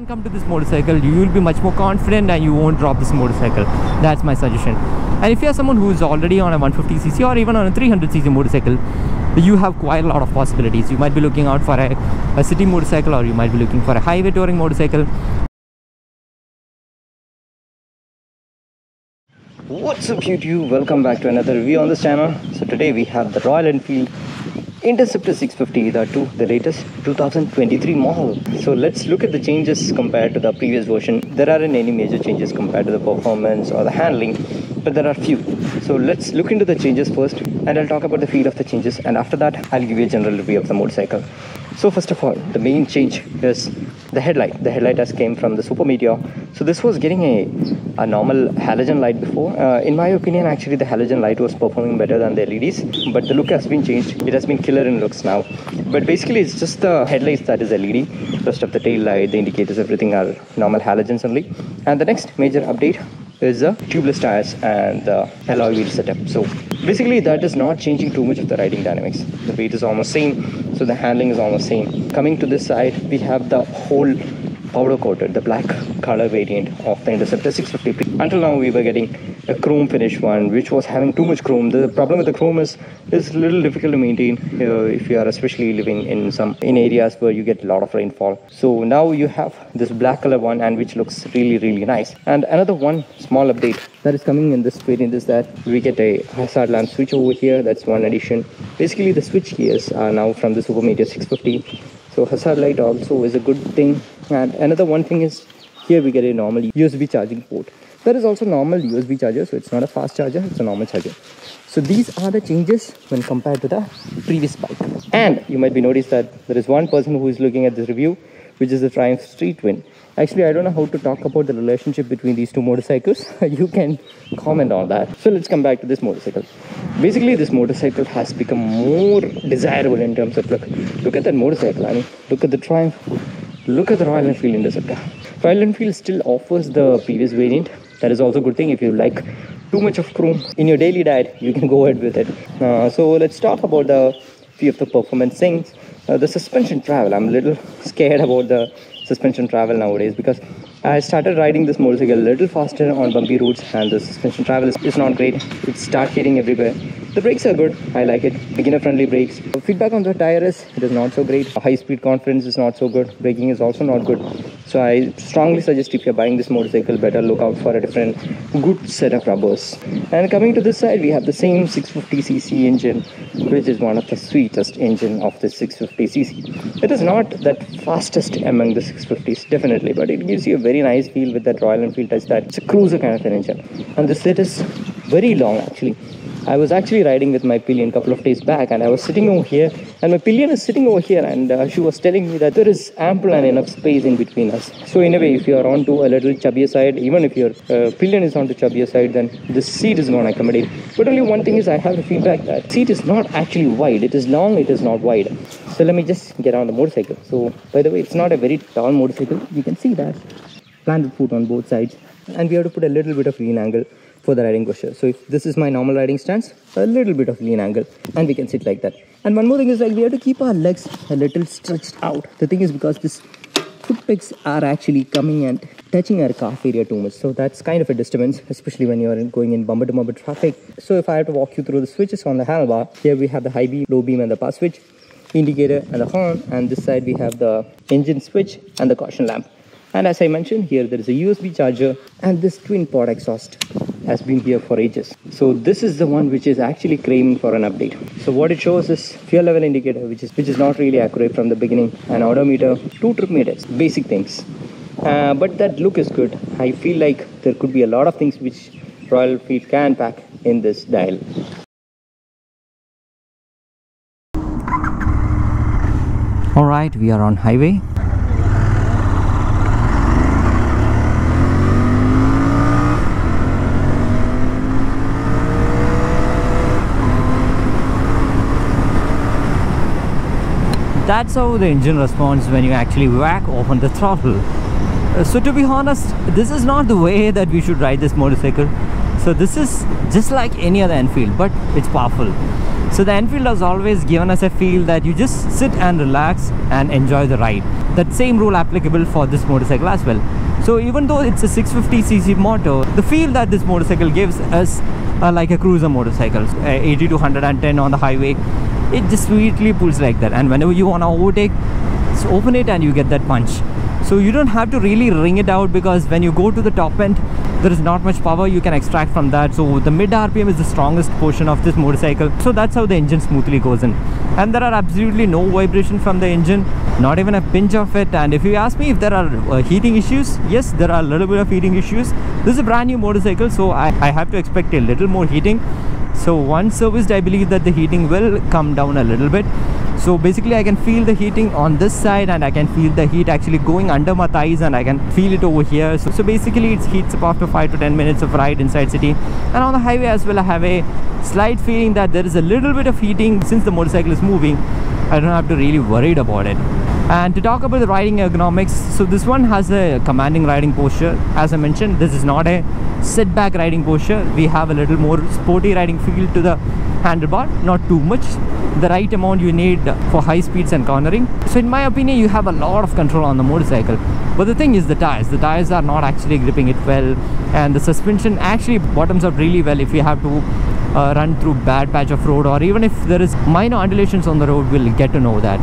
can come to this motorcycle, you will be much more confident and you won't drop this motorcycle. That's my suggestion. And if you are someone who is already on a 150cc or even on a 300cc motorcycle, you have quite a lot of possibilities. You might be looking out for a city motorcycle, or you might be looking for a highway touring motorcycle. What's up YouTube, welcome back to another review on this channel. So today we have the Royal Enfield Interceptor 650, the latest 2023 model. So let's look at the changes compared to the previous version. There aren't any major changes compared to the performance or the handling, but there are few. So let's look into the changes first, and I'll talk about the feel of the changes, and after that I'll give you a general review of the motorcycle. So first of all, the main change is the headlight. The headlight has came from the Super Meteor. So this was getting a normal halogen light before. In my opinion, actually the halogen light was performing better than the LEDs, but the look has been changed. It has been killer in looks now. But basically it's just the headlights that is LED. Rest of the tail light, the indicators, everything are normal halogens only. And the next major update is the tubeless tires and the alloy wheel setup. So basically that is not changing too much of the riding dynamics. The weight is almost same, so the handling is almost same. Coming to this side, we have the whole powder coated, the black color variant of the Interceptor 650. Until now we were getting a chrome finish one, which was having too much chrome. The problem with the chrome is it's a little difficult to maintain if you are especially living in areas where you get a lot of rainfall. So now you have this black color one, and which looks really nice. And another one small update that is coming in this variant is that we get a hazard lamp switch over here. That's one addition. Basically the switch gears are now from the Super Meteor 650. So hazard light also is a good thing. And another one thing is, here we get a normal USB charging port. There is also normal USB charger, so it's not a fast charger, it's a normal charger. So these are the changes when compared to the previous bike. And you might be noticed that there is one person who is looking at this review, which is the Triumph Street Twin. Actually, I don't know how to talk about the relationship between these two motorcycles. You can comment on that. So let's come back to this motorcycle. Basically, this motorcycle has become more desirable in terms of look. Look at that motorcycle. I mean, look at the Triumph. Look at the Royal Enfield Interceptor. Royal Enfield still offers the previous variant. That is also a good thing. If you like too much of chrome in your daily diet, you can go ahead with it. So let's talk about the few of the performance things. The suspension travel. I'm a little scared about the suspension travel nowadays, because I started riding this motorcycle a little faster on bumpy roads, and the suspension travel is not great. It's start hitting everywhere. The brakes are good, I like it. Beginner friendly brakes. The feedback on the tire is, it is not so great. High speed confidence is not so good. Braking is also not good. So I strongly suggest if you're buying this motorcycle, better look out for a different good set of rubbers. And coming to this side, we have the same 650cc engine, which is one of the sweetest engine of the 650cc. It is not that fastest among the 650s, definitely, but it gives you a very nice feel with that Royal Enfield touch. That it's a cruiser kind of an engine. And the set is very long actually. I was actually riding with my pillion a couple of days back, and I was sitting over here, and my pillion is sitting over here, and she was telling me that there is ample and enough space in between us. So in a way, if you are onto a little chubbier side, even if your pillion is onto chubbier side, then the seat is going to accommodate. But only one thing is, I have a feedback that seat is not actually wide. It is long, it is not wide. So let me just get on the motorcycle. So by the way, it's not a very tall motorcycle. You can see that planted foot on both sides, and we have to put a little bit of lean angle for the riding posture. So if this is my normal riding stance, a little bit of lean angle, and we can sit like that. And one more thing is, like, we have to keep our legs a little stretched out. The thing is, because this foot pegs are actually coming and touching our calf area too much, so that's kind of a disturbance, especially when you are going in bumper to bumper traffic. So if I have to walk you through the switches on the handlebar, here we have the high beam, low beam, and the pass switch, indicator, and the horn. And this side we have the engine switch and the caution lamp. And as I mentioned, here there is a USB charger, and this twin pod exhaust has been here for ages. So this is the one which is actually craving for an update. So what it shows is fuel level indicator, which is not really accurate from the beginning, an odometer, 2 trip meters, basic things. But that look is good. I feel like there could be a lot of things which Royal Enfield can pack in this dial. All right, we are on highway. That's how the engine responds when you actually whack open the throttle. So to be honest, this is not the way that we should ride this motorcycle. So this is just like any other Enfield, but it's powerful. So the Enfield has always given us a feel that you just sit and relax and enjoy the ride. that same rule applicable for this motorcycle as well. So even though it's a 650cc motor, the feel that this motorcycle gives us like a cruiser motorcycle, 80 to 110 on the highway, it just sweetly pulls like that. And whenever you want to overtake, just open it and you get that punch. So you don't have to really wring it out, because when you go to the top end, there is not much power you can extract from that. So the mid RPM is the strongest portion of this motorcycle. So that's how the engine smoothly goes in. And there are absolutely no vibration from the engine, not even a pinch of it. And if you ask me if there are heating issues, yes, there are a little bit of heating issues. This is a brand new motorcycle, so I have to expect a little more heating. So once serviced, I believe that the heating will come down a little bit. So basically I can feel the heating on this side, and I can feel the heat actually going under my thighs, and I can feel it over here. So basically it heats up after 5 to 10 minutes of ride inside city. And on the highway as well, I have a slight feeling that there is a little bit of heating. Since the motorcycle is moving, I don't have to really worry about it. And to talk about the riding ergonomics, so this one has a commanding riding posture. As I mentioned, this is not a sit back riding posture. We have a little more sporty riding feel to the handlebar, not too much, the right amount you need for high speeds and cornering. So in my opinion, you have a lot of control on the motorcycle. But the thing is, the tires are not actually gripping it well, and the suspension actually bottoms up really well if you have to run through bad patch of road, or even if there is minor undulations on the road, we'll get to know that.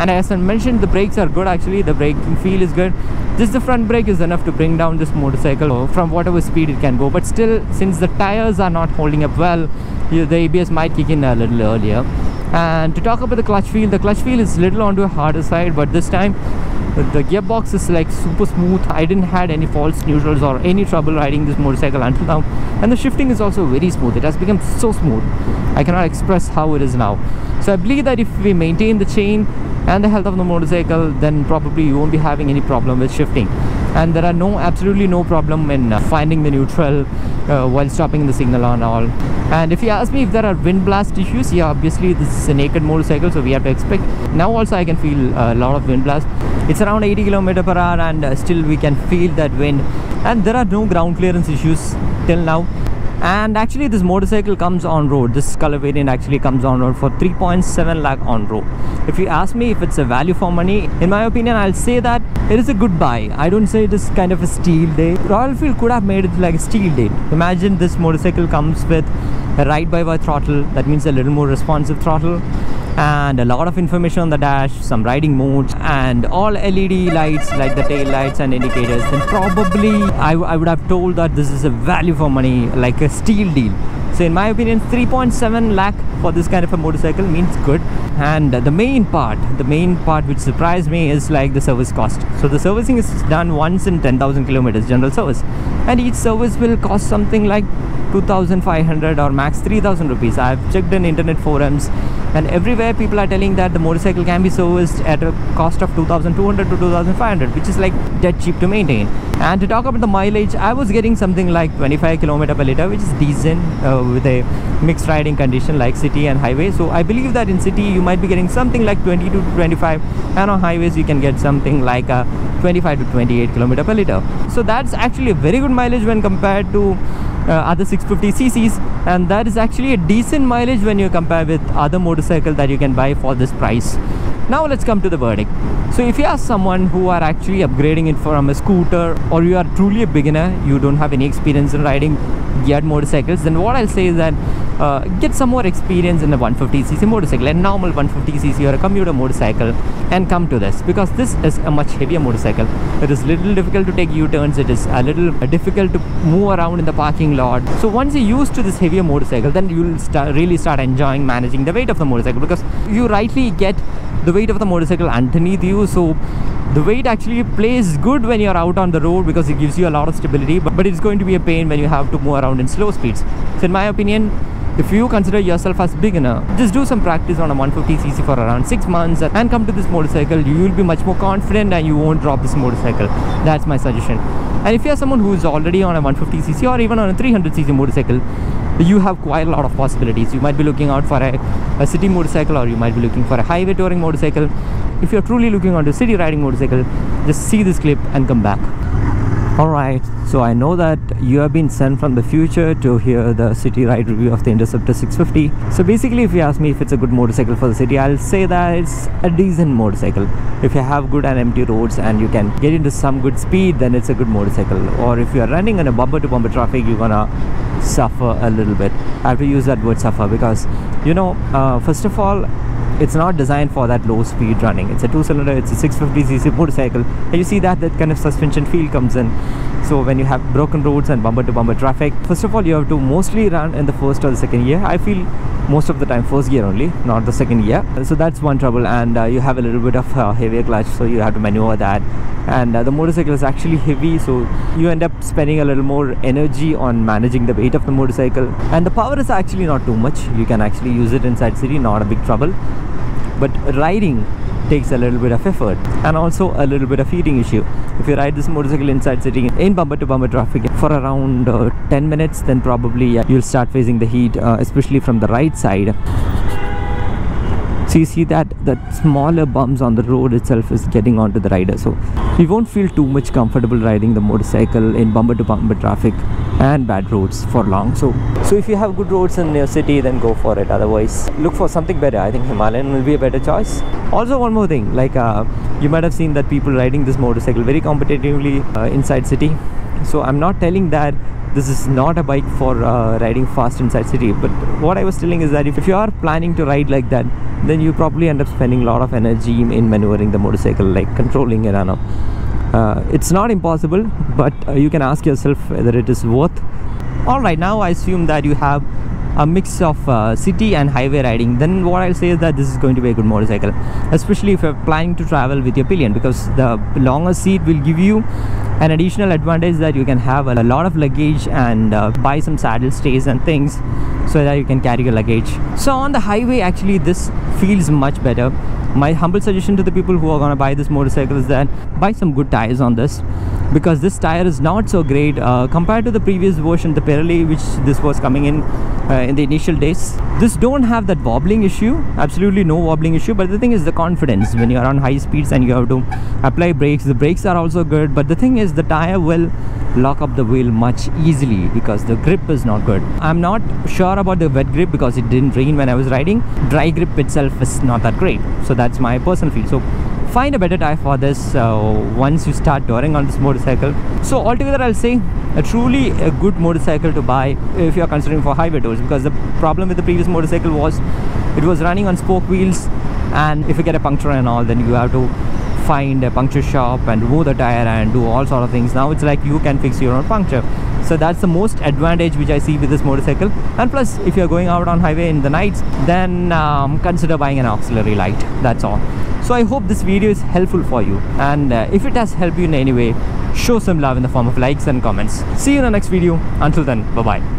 And as I mentioned, the brakes are good actually. The braking feel is good. Just the front brake is enough to bring down this motorcycle from whatever speed it can go. But still, since the tires are not holding up well, the ABS might kick in a little earlier. And to talk about the clutch feel is little onto a harder side, but this time the gearbox is like super smooth. I didn't have any false neutrals or any trouble riding this motorcycle until now. And the shifting is also very smooth. It has become so smooth, I cannot express how it is now. So I believe that if we maintain the chain and the health of the motorcycle, then probably you won't be having any problem with shifting. And there are absolutely no problem in finding the neutral while stopping the signal and all. And if you ask me if there are wind blast issues, yeah, obviously this is a naked motorcycle, so we have to expect. Now also I can feel a lot of wind blast. It's around 80 km/h, and still we can feel that wind. And there are no ground clearance issues till now. And actually this motorcycle comes on road, this color variant actually comes on road for 3.7 lakh on road. If you ask me if it's a value for money, in my opinion, I'll say that it is a good buy. I don't say it is kind of a steal day. Royal Enfield could have made it like a steal day. Imagine this motorcycle comes with a ride-by-wire throttle, that means a little more responsive throttle, and a lot of information on the dash, some riding modes, and all LED lights like the tail lights and indicators. Then probably I would have told that this is a value for money, like a steal deal. So in my opinion, 3.7 lakh for this kind of a motorcycle means good. And the main part which surprised me is like the service cost. So the servicing is done once in 10,000 kilometers, general service, and each service will cost something like 2,500 or max 3,000 rupees. I've checked in internet forums, and everywhere people are telling that the motorcycle can be serviced at a cost of 2,200 to 2,500, which is like dead cheap to maintain. And to talk about the mileage, I was getting something like 25 km/h, which is decent with a mixed riding condition like city and highway. So I believe that in city you might be getting something like 22 to 25, and on highways you can get something like 25 to 28 km/h. So that's actually a very good mileage when compared to other 650cc's, and that is actually a decent mileage when you compare with other motorcycle that you can buy for this price. Now let's come to the verdict. So if you are someone who are actually upgrading it from a scooter, or you are truly a beginner, you don't have any experience in riding geared motorcycles, then what I'll say is that get some more experience in a 150cc motorcycle, a normal 150cc or a commuter motorcycle, and come to this, because this is a much heavier motorcycle. It is a little difficult to take U-turns. It is a little difficult to move around in the parking lot. So once you're used to this heavier motorcycle, then you'll really start enjoying managing the weight of the motorcycle, because you rightly get the weight of the motorcycle underneath you. So the weight actually plays good when you're out on the road, because it gives you a lot of stability, but it's going to be a pain when you have to move around in slow speeds. So in my opinion, if you consider yourself as beginner, just do some practice on a 150cc for around 6 months and come to this motorcycle. You will be much more confident and you won't drop this motorcycle. That's my suggestion. And if you are someone who is already on a 150cc or even on a 300cc motorcycle, you have quite a lot of possibilities. You might be looking out for a city motorcycle, or you might be looking for a highway touring motorcycle. If you're truly looking onto a city riding motorcycle, just see this clip and come back. Alright, so I know that you have been sent from the future to hear the city ride review of the Interceptor 650. So basically, if you ask me if it's a good motorcycle for the city, I'll say that it's a decent motorcycle. If you have good and empty roads and you can get into some good speed, then it's a good motorcycle. Or if you're running in a bumper to bumper traffic, you're gonna suffer a little bit. I have to use that word suffer because, you know, first of all, it's not designed for that low speed running. It's a two-cylinder, it's a 650cc motorcycle, and you see that kind of suspension feel comes in. So when you have broken roads and bumper to bumper traffic, first of all, you have to mostly run in the first or the second gear. I feel most of the time first gear only, not the second gear. So that's one trouble, and you have a little bit of heavier clutch, so you have to maneuver that. And the motorcycle is actually heavy, so you end up spending a little more energy on managing the weight of the motorcycle. And the power is actually not too much. You can actually use it inside city, not a big trouble. But riding takes a little bit of effort and also a little bit of heating issue. If you ride this motorcycle inside city in bumper to bumper traffic for around 10 minutes, then probably you'll start facing the heat, especially from the right side. So you see that smaller bumps on the road itself is getting onto the rider, so you won't feel too much comfortable riding the motorcycle in bumper to bumper traffic and bad roads for long. So if you have good roads in your city, then go for it. Otherwise, look for something better. I think Himalayan will be a better choice. Also, one more thing, like you might have seen that people riding this motorcycle very competitively inside city. So I'm not telling that this is not a bike for riding fast inside city, but what I was telling is that if you are planning to ride like that, then you probably end up spending a lot of energy in maneuvering the motorcycle, like controlling it and all. It's not impossible, but you can ask yourself whether it is worth. Alright, now I assume that you have a mix of city and highway riding, then what I'll say is that this is going to be a good motorcycle, especially if you're planning to travel with your pillion, because the longer seat will give you an additional advantage that you can have a lot of luggage and buy some saddle stays and things so that you can carry your luggage. So on the highway, actually this feels much better. My humble suggestion to the people who are going to buy this motorcycle is that buy some good tires on this, because this tire is not so great compared to the previous version, the Pirelli, which this was coming in the initial days. This don't have that wobbling issue, absolutely no wobbling issue, but the thing is the confidence when you are on high speeds and you have to apply brakes. The brakes are also good, but the thing is the tire will lock up the wheel much easily because the grip is not good. I'm not sure about the wet grip because it didn't rain when I was riding. Dry grip itself is not that great, so that's my personal feel. So find a better tire for this once you start touring on this motorcycle. So altogether, I'll say a truly good motorcycle to buy if you are considering for highway tours, because the problem with the previous motorcycle was it was running on spoke wheels, and if you get a puncture and all, then you have to find a puncture shop and remove the tire and do all sort of things. Now it's like you can fix your own puncture, so that's the most advantage which I see with this motorcycle. And plus, if you're going out on highway in the nights, then consider buying an auxiliary light. That's all. So I hope this video is helpful for you, and if it has helped you in any way, show some love in the form of likes and comments. See you in the next video. Until then, bye bye.